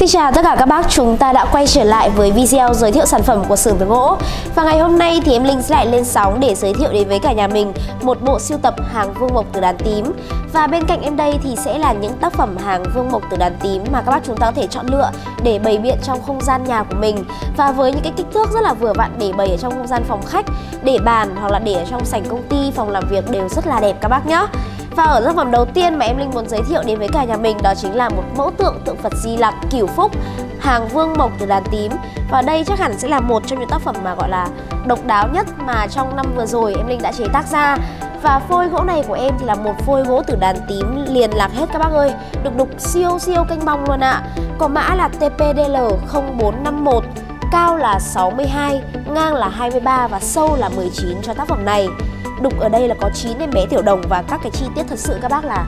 Xin chào tất cả các bác, chúng ta đã quay trở lại với video giới thiệu sản phẩm của Xưởng Tượng Gỗ. Và ngày hôm nay thì em Linh sẽ lại lên sóng để giới thiệu đến với cả nhà mình một bộ sưu tập hàng vương mộc Tử Đàn Tím. Và bên cạnh em đây thì sẽ là những tác phẩm hàng vương mộc Tử Đàn Tím mà các bác chúng ta có thể chọn lựa để bày biện trong không gian nhà của mình. Và với những cái kích thước rất là vừa vặn để bày ở trong không gian phòng khách, để bàn hoặc là để ở trong sảnh công ty, phòng làm việc đều rất là đẹp các bác nhé. Và ở tác phẩm đầu tiên mà em Linh muốn giới thiệu đến với cả nhà mình đó chính là một mẫu tượng Phật Di Lặc Cửu Phúc hàng vương mộc Tử Đàn Tím. Và đây chắc hẳn sẽ là một trong những tác phẩm mà gọi là độc đáo nhất mà trong năm vừa rồi em Linh đã chế tác ra. Và phôi gỗ này của em thì là một phôi gỗ Tử Đàn Tím liền lạc hết các bác ơi, được đục siêu canh bong luôn ạ. Có mã là TPDL 0451, cao là 62, ngang là 23 và sâu là 19 cho tác phẩm này. Đục ở đây là có 9 em bé tiểu đồng và các cái chi tiết thật sự các bác là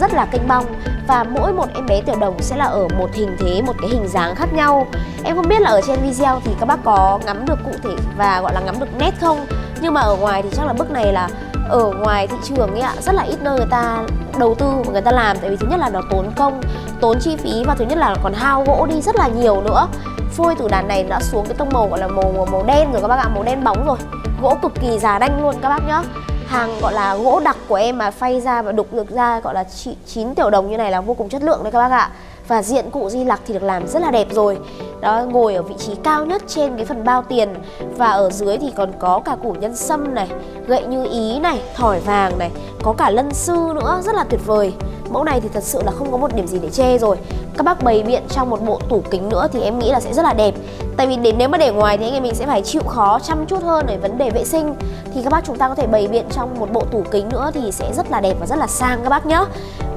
rất là kênh bong. Và mỗi một em bé tiểu đồng sẽ là ở một hình thế, một cái hình dáng khác nhau. Em không biết là ở trên video thì các bác có ngắm được cụ thể và gọi là ngắm được nét không, nhưng mà ở ngoài thì chắc là bức này là ở ngoài thị trường ấy ạ, rất là ít nơi người ta đầu tư và người ta làm. Tại vì thứ nhất là nó tốn công, tốn chi phí và thứ nhất là còn hao gỗ đi rất là nhiều nữa. Phôi Tử Đàn này đã xuống cái tông màu gọi là màu đen rồi các bác ạ, màu đen bóng rồi. Gỗ cực kỳ già đanh luôn các bác nhá. Hàng gọi là gỗ đặc của em mà phay ra và đục được ra gọi là 9 tiểu đồng như này là vô cùng chất lượng đấy các bác ạ. Và diện cụ Di Lặc thì được làm rất là đẹp rồi. Đó, ngồi ở vị trí cao nhất trên cái phần bao tiền. Và ở dưới thì còn có cả củ nhân sâm này, gậy như ý này, thỏi vàng này, có cả lân sư nữa, rất là tuyệt vời. Mẫu này thì thật sự là không có một điểm gì để chê rồi. Các bác bày biện trong một bộ tủ kính nữa thì em nghĩ là sẽ rất là đẹp. Tại vì nếu mà để ngoài thì anh em mình sẽ phải chịu khó chăm chút hơn về vấn đề vệ sinh. Thì các bác chúng ta có thể bày biện trong một bộ tủ kính nữa thì sẽ rất là đẹp và rất là sang các bác nhá.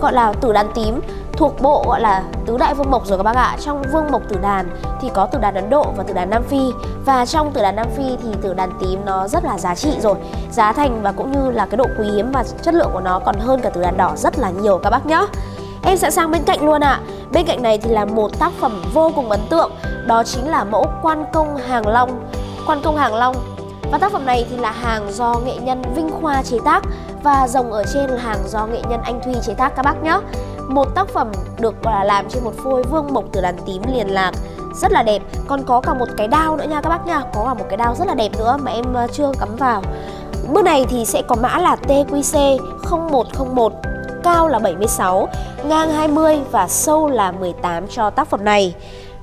Gọi là Tử Đàn Tím thuộc bộ gọi là tứ đại vương mộc rồi các bác ạ. Trong vương mộc Tử Đàn thì có Tử Đàn Ấn Độ và Tử Đàn Nam Phi. Và trong Tử Đàn Nam Phi thì Tử Đàn Tím nó rất là giá trị rồi, giá thành và cũng như là cái độ quý hiếm và chất lượng của nó còn hơn cả Tử Đàn Đỏ rất là nhiều các bác nhá. Em sẽ sang bên cạnh luôn ạ. Bên cạnh này thì là một tác phẩm vô cùng ấn tượng, đó chính là mẫu Quan Công Hàng Long. Quan Công Hàng Long. Và tác phẩm này thì là hàng do nghệ nhân Vinh Khoa chế tác và rồng ở trên là hàng do nghệ nhân Anh Thuy chế tác các bác nhá. Một tác phẩm được làm trên một phôi vương mộc Tử Đàn Tím liền lạc rất là đẹp. Còn có cả một cái đao nữa nha các bác nha, có cả một cái đao rất là đẹp nữa mà em chưa cắm vào. Bước này thì sẽ có mã là TQC0101, cao là 76, ngang 20 và sâu là 18 cho tác phẩm này.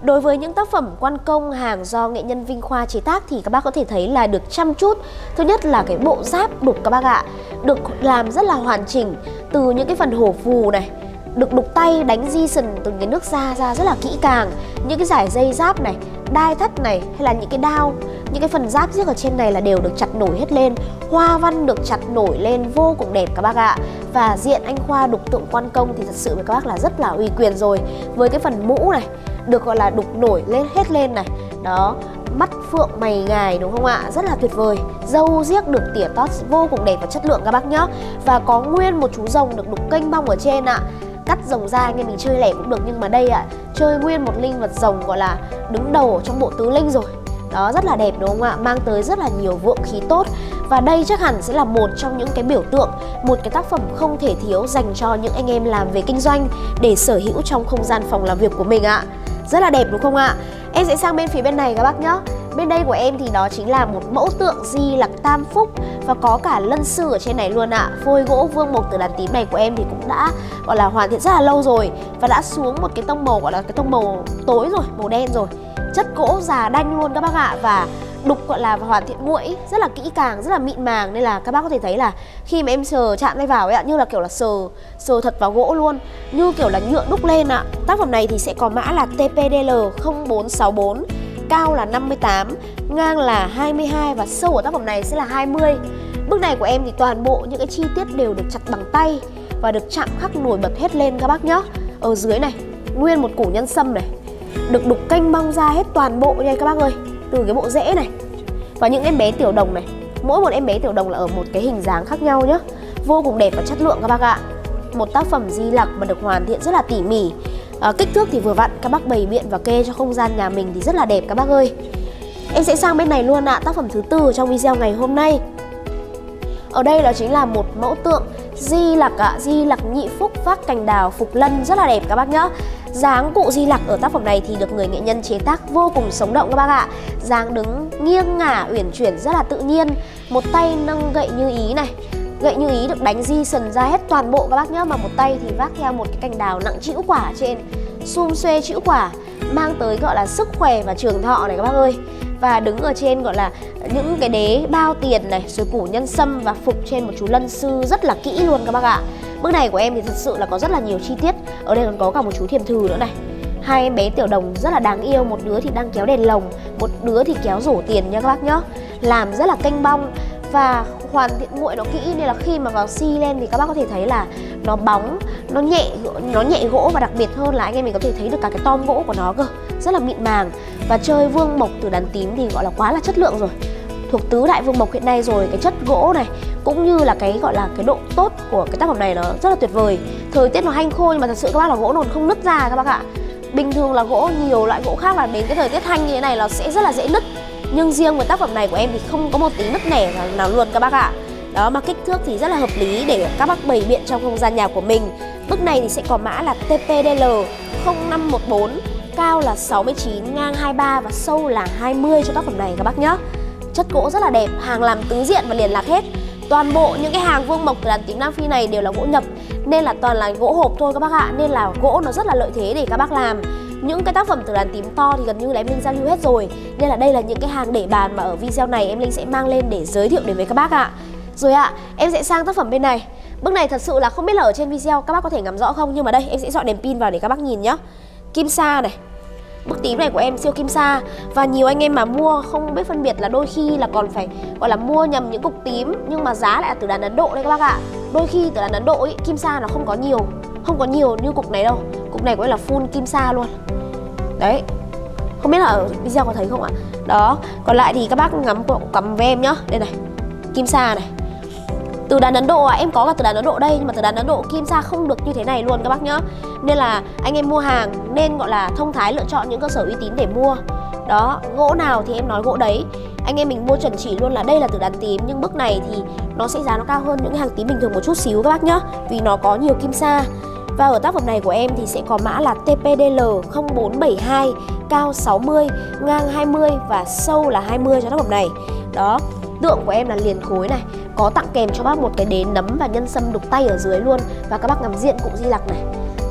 Đối với những tác phẩm Quan Công hàng do nghệ nhân Vinh Khoa chế tác thì các bác có thể thấy là được chăm chút. Thứ nhất là cái bộ giáp đục các bác ạ, được làm rất là hoàn chỉnh, từ những cái phần hổ phù này, được đục tay đánh di sần từng cái nước da ra rất là kỹ càng. Những cái giải dây giáp này, đai thắt này hay là những cái đao, những cái phần giáp giếc ở trên này là đều được chặt nổi hết lên. Hoa văn được chặt nổi lên vô cùng đẹp các bác ạ. Và diện anh Khoa đục tượng Quan Công thì thật sự với các bác là rất là uy quyền rồi. Với cái phần mũ này được gọi là đục nổi lên hết lên này. Đó, mắt phượng mày ngài đúng không ạ? Rất là tuyệt vời. Râu riếc được tỉa tót vô cùng đẹp và chất lượng các bác nhá. Và có nguyên một chú rồng được đục kênh bong ở trên ạ. Cắt rồng ra anh em mình chơi lẻ cũng được, nhưng mà đây ạ, chơi nguyên một linh vật rồng gọi là đứng đầu trong bộ tứ linh rồi. Đó, rất là đẹp đúng không ạ? Mang tới rất là nhiều vượng khí tốt. Và đây chắc hẳn sẽ là một trong những cái biểu tượng, một cái tác phẩm không thể thiếu dành cho những anh em làm về kinh doanh để sở hữu trong không gian phòng làm việc của mình ạ. Rất là đẹp đúng không ạ? Em sẽ sang bên phía bên này các bác nhá. Bên đây của em thì đó chính là một mẫu tượng Di Lặc Tam Phúc và có cả lân sư ở trên này luôn ạ. Phôi gỗ vương mộc Tử Đàn Tím này của em thì cũng đã gọi là hoàn thiện rất là lâu rồi và đã xuống một cái tông màu gọi là cái tông màu tối rồi, màu đen rồi. Chất gỗ già đanh luôn các bác ạ, và đục gọi là hoàn thiện nguội rất là kỹ càng, rất là mịn màng, nên là các bác có thể thấy là khi mà em sờ chạm tay vào ấy ạ, như là kiểu là sờ thật vào gỗ luôn, như kiểu là nhựa đúc lên ạ. Tác phẩm này thì sẽ có mã là TPDL 0464, cao là 58, ngang là 22 và sâu của tác phẩm này sẽ là 20. Bức này của em thì toàn bộ những cái chi tiết đều được chặt bằng tay và được chạm khắc nổi bật hết lên các bác nhá. Ở dưới này nguyên một củ nhân sâm này, được đục kênh bong ra hết toàn bộ nha các bác ơi, từ cái bộ rễ này. Và những em bé tiểu đồng này, mỗi một em bé tiểu đồng là ở một cái hình dáng khác nhau nhá. Vô cùng đẹp và chất lượng các bác ạ. Một tác phẩm Di Lặc mà được hoàn thiện rất là tỉ mỉ. Kích thước thì vừa vặn, các bác bày biện và kê cho không gian nhà mình thì rất là đẹp các bác ơi. Em sẽ sang bên này luôn ạ, tác phẩm thứ tư trong video ngày hôm nay. Ở đây đó chính là một mẫu tượng Di Lặc Nhị Phúc vác cành đào phục lân, rất là đẹp các bác nhá. Dáng cụ Di Lặc ở tác phẩm này thì được người nghệ nhân chế tác vô cùng sống động các bác ạ. Dáng đứng nghiêng ngả uyển chuyển rất là tự nhiên, một tay nâng gậy như ý này. Gậy như ý được đánh di sần ra hết toàn bộ các bác nhá, mà một tay thì vác theo một cái cành đào nặng trĩu quả trên, sum xuê trĩu quả, mang tới gọi là sức khỏe và trường thọ này các bác ơi. Và đứng ở trên gọi là những cái đế bao tiền này, rồi củ nhân sâm và phục trên một chú lân sư rất là kỹ luôn các bác ạ. Bức này của em thì thật sự là có rất là nhiều chi tiết. Ở đây còn có cả một chú thiềm thừ nữa này. Hai em bé tiểu đồng rất là đáng yêu, một đứa thì đang kéo đèn lồng, một đứa thì kéo rổ tiền nha các bác nhá. Làm rất là canh bong và hoàn thiện nguội nó kỹ, nên là khi mà vào xi lên thì các bác có thể thấy là nó bóng, nó nhẹ gỗ, và đặc biệt hơn là anh em mình có thể thấy được cả cái tom gỗ của nó cơ, rất là mịn màng. Và chơi vương mộc Tử Đàn Tím thì gọi là quá là chất lượng rồi, thuộc tứ đại vương mộc hiện nay rồi. Cái chất gỗ này cũng như là cái gọi là cái độ tốt của cái tác phẩm này nó rất là tuyệt vời. Thời tiết nó hanh khô nhưng mà thật sự các bác là gỗ nồn không nứt ra các bác ạ. Bình thường là gỗ, nhiều loại gỗ khác là đến cái thời tiết hanh như thế này nó sẽ rất là dễ nứt, nhưng riêng với tác phẩm này của em thì không có một tí nứt nẻ nào luôn các bác ạ. Đó, mà kích thước thì rất là hợp lý để các bác bày biện trong không gian nhà của mình. Bức này thì sẽ có mã là TPDL 0514, cao là 69, ngang 23 và sâu là 20 cho tác phẩm này các bác nhé. Chất gỗ rất là đẹp, hàng làm tứ diện và liền lạc hết. Toàn bộ những cái hàng vương mộc Tử Đàn Tím Nam Phi này đều là gỗ nhập, nên là toàn là gỗ hộp thôi các bác ạ. Nên là gỗ nó rất là lợi thế để các bác làm. Những cái tác phẩm Tử Đàn Tím to thì gần như là em Linh giao lưu hết rồi, nên là đây là những cái hàng để bàn mà ở video này em Linh sẽ mang lên để giới thiệu đến với các bác ạ. Rồi ạ, em sẽ sang tác phẩm bên này. Bức này thật sự là không biết là ở trên video các bác có thể ngắm rõ không, nhưng mà đây em sẽ dọn đèn pin vào để các bác nhìn nhá. Kim sa này. Bức tím này của em siêu kim sa, và nhiều anh em mà mua không biết phân biệt là đôi khi là còn phải gọi là mua nhầm những cục tím nhưng mà giá lại là Tử Đàn Ấn Độ đấy các bác ạ. Đôi khi Tử Đàn Ấn Độ ấy, kim sa nó không có nhiều như cục này đâu. Cục này của em là full kim sa luôn. Đấy. Không biết là ở video có thấy không ạ? Đó, còn lại thì các bác cầm với em nhá. Đây này. Kim sa này. Tử Đàn Ấn Độ à, em có cả Tử Đàn Ấn Độ đây, nhưng mà Tử Đàn Ấn Độ kim sa không được như thế này luôn các bác nhá. Nên là anh em mua hàng nên gọi là thông thái lựa chọn những cơ sở uy tín để mua. Đó, gỗ nào thì em nói gỗ đấy. Anh em mình mua chuẩn chỉ luôn là đây là Tử Đàn Tím, nhưng bức này thì nó sẽ giá nó cao hơn những hàng tím bình thường một chút xíu các bác nhá, vì nó có nhiều kim sa. Và ở tác phẩm này của em thì sẽ có mã là TPDL 0472, cao 60, ngang 20 và sâu là 20 cho tác phẩm này. Đó, tượng của em là liền khối này, có tặng kèm cho bác một cái đế nấm và nhân sâm đục tay ở dưới luôn. Và các bác ngắm diện cụ Di Lặc này,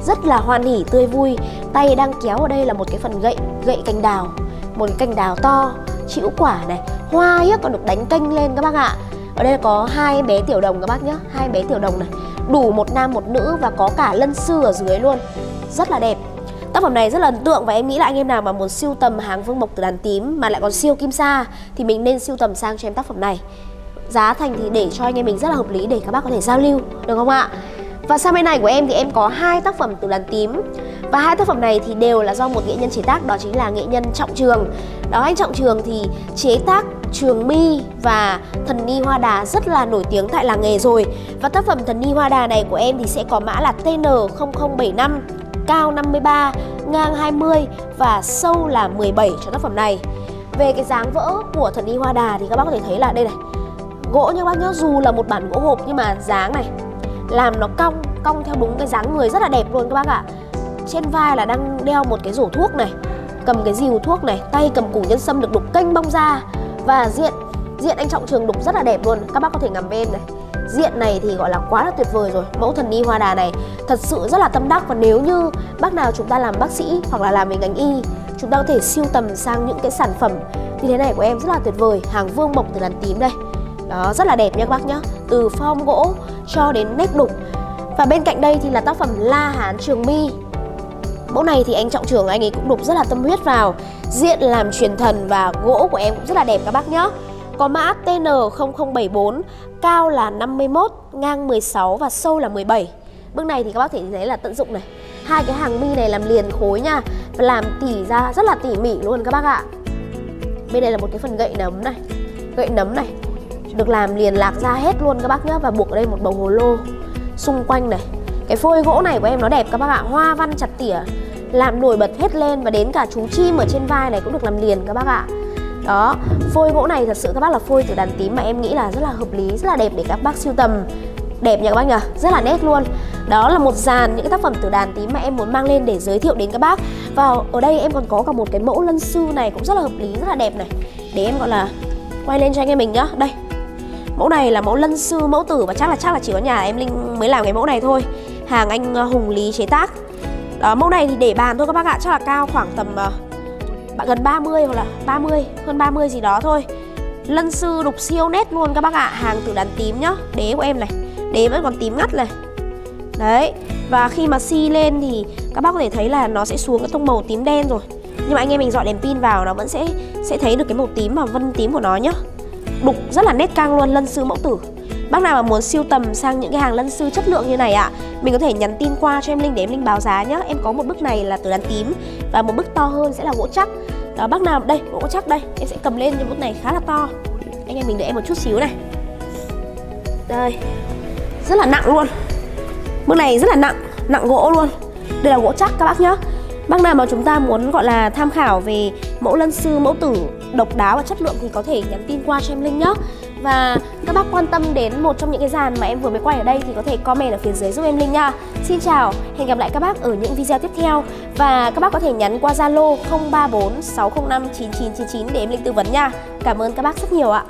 rất là hoan hỉ tươi vui. Tay đang kéo ở đây là một cái phần gậy cành đào, một cành đào to, trĩu quả này, hoa hiếc còn được đánh kênh lên các bác ạ. Ở đây có hai bé tiểu đồng các bác nhé, hai bé tiểu đồng này, đủ một nam một nữ và có cả lân sư ở dưới luôn, rất là đẹp. Tác phẩm này rất là ấn tượng, và em nghĩ là anh em nào mà muốn siêu tầm hàng vương mộc Tử Đàn Tím mà lại còn siêu kim sa thì mình nên siêu tầm sang cho em tác phẩm này. Giá thành thì để cho anh em mình rất là hợp lý để các bác có thể giao lưu, được không ạ? Và sang bên này của em thì em có hai tác phẩm Tử Đàn Tím, và hai tác phẩm này thì đều là do một nghệ nhân chế tác, đó chính là nghệ nhân Trọng Trường. Đó, anh Trọng Trường thì chế tác Trường Mi và Thần Ni Hoa Đà rất là nổi tiếng tại làng nghề rồi. Và tác phẩm Thần Ni Hoa Đà này của em thì sẽ có mã là TN0075, cao 53, ngang 20 và sâu là 17 cho tác phẩm này. Về cái dáng vỡ của Thần Ni Hoa Đà thì các bác có thể thấy là đây này, gỗ như bác nhớ, dù là một bản gỗ hộp nhưng mà dáng này làm nó cong theo đúng cái dáng người rất là đẹp luôn các bác ạ. Trên vai là đang đeo một cái rổ thuốc này, cầm cái dìu thuốc này, tay cầm củ nhân sâm được đục kênh bong ra. Và diện anh Trọng Trường đục rất là đẹp luôn, các bác có thể ngắm bên này. Diện này thì gọi là quá là tuyệt vời rồi. Mẫu Thần Ni Hoa Đà này thật sự rất là tâm đắc, và nếu như bác nào chúng ta làm bác sĩ hoặc là làm về ngành y, chúng ta có thể siêu tầm sang những cái sản phẩm như thế này của em rất là tuyệt vời. Hàng vương mộc Tử Đàn Tím đây. Đó, rất là đẹp nha các bác nhá, từ form gỗ cho đến nét đục. Và bên cạnh đây thì là tác phẩm La Hán Trường Mi. Mẫu này thì anh Trọng Trường anh ấy cũng đục rất là tâm huyết vào, diện làm truyền thần và gỗ của em cũng rất là đẹp các bác nhá. Có mã TN0074, cao là 51, ngang 16 và sâu là 17. Bức này thì các bác có thể thấy là tận dụng này, hai cái hàng mi này làm liền khối nha, và làm tỉ ra rất là tỉ mỉ luôn các bác ạ. Bên đây là một cái phần gậy nấm này được làm liền lạc ra hết luôn các bác nhá, và buộc ở đây một bầu hồ lô xung quanh này. Cái phôi gỗ này của em nó đẹp các bác ạ, hoa văn chặt tỉa làm nổi bật hết lên, và đến cả chú chim ở trên vai này cũng được làm liền các bác ạ. Đó, phôi gỗ này thật sự các bác là phôi Tử Đàn Tím mà em nghĩ là rất là hợp lý, rất là đẹp để các bác siêu tầm. đẹp nha các bác nhỉ, rất là nét luôn. Đó là một dàn những cái tác phẩm Tử Đàn Tím mà em muốn mang lên để giới thiệu đến các bác. Và ở đây em còn có cả một cái mẫu lân sư này cũng rất là hợp lý, rất là đẹp này. Để em gọi là quay lên cho anh em mình nhá. Đây, mẫu này là mẫu lân sư, mẫu tử, và chắc là chỉ có nhà em Linh mới làm cái mẫu này thôi. Hàng anh Hùng Lý chế tác. Đó, mẫu này thì để bàn thôi các bác ạ, chắc là cao khoảng tầm gần 30 hoặc là 30, hơn 30 gì đó thôi. Lân sư đục siêu nét luôn các bác ạ, hàng Tử Đàn Tím nhá. Đế của em này, đế vẫn còn tím ngắt này. Đấy, và khi mà xi lên thì các bác có thể thấy là nó sẽ xuống cái tông màu tím đen rồi. Nhưng mà anh em mình dọi đèn pin vào nó vẫn sẽ thấy được cái màu tím và vân tím của nó nhá. Đục rất là nét căng luôn, lân sư mẫu tử. Bác nào mà muốn siêu tầm sang những cái hàng lân sư chất lượng như này ạ, mình có thể nhắn tin qua cho em Linh để em Linh báo giá nhá. Em có một bức này là Tử Đàn Tím và một bức to hơn sẽ là gỗ chắc. Đó, bác nào đây, gỗ chắc đây, em sẽ cầm lên, nhưng bức này khá là to. Anh em mình đợi em một chút xíu này. Đây, rất là nặng luôn. Bức này rất là nặng, nặng gỗ luôn. Đây là gỗ chắc các bác nhá. Bác nào mà chúng ta muốn gọi là tham khảo về mẫu lân sư, mẫu tử độc đáo và chất lượng thì có thể nhắn tin qua cho em Linh nhá. Và các bác quan tâm đến một trong những cái dàn mà em vừa mới quay ở đây thì có thể comment ở phía dưới giúp em Linh nha. Xin chào, hẹn gặp lại các bác ở những video tiếp theo. Và các bác có thể nhắn qua Zalo 0346059999 để em Linh tư vấn nha. Cảm ơn các bác rất nhiều ạ.